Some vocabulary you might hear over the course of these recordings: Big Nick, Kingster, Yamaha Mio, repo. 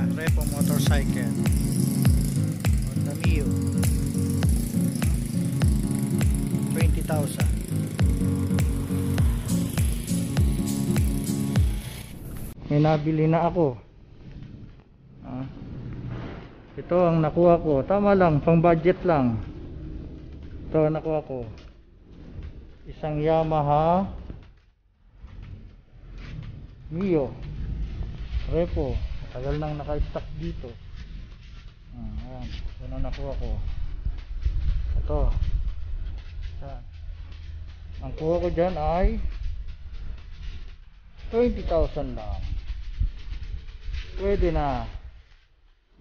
Repo motorcycle on the Mio, 20,000. May nabili na ako. Ito ang nakuha ko, tama lang, pang budget lang. Ito ang nakuha ko, isang Yamaha Mio Repo. Tagal nang naka-stock dito. Ayan, yun ang nakuha ko. Ito. Ayan. Ang kuha ko dyan ay 20,000 lang. Pwede na.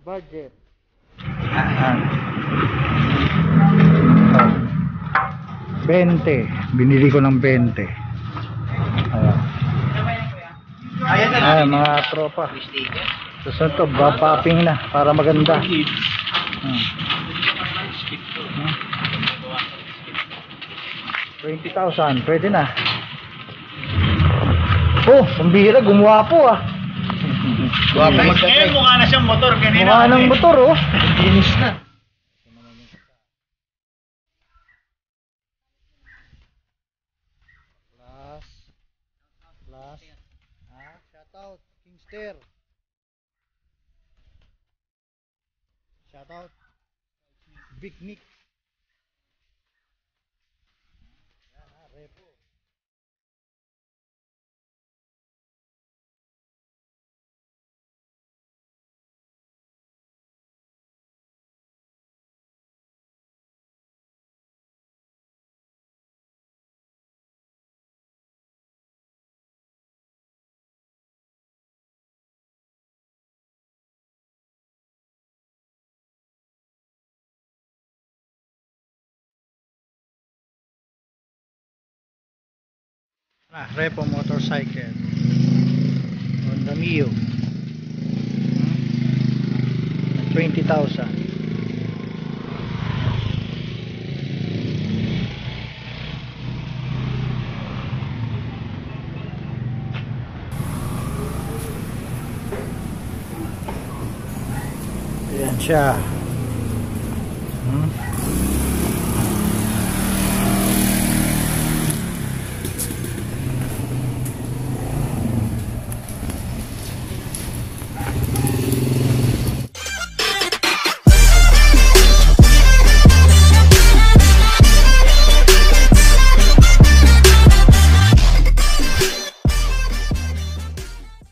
Budget. Ayan. 20. Binili ko ng 20. Ayan. Ay, mga tropa, susunod to, ba-popping na para maganda. Hmm. 20,000, pwede na. Oh, pambihira, gumawa po ah. Ngayon mukha na siyang motor kanina. Mukha ng motor oh. Inis na. Shoutout Kingster. Shoutout Big Nick. Yan ha, Repo. Repo motorcycle on the Mio, 20,000. Ayan siya.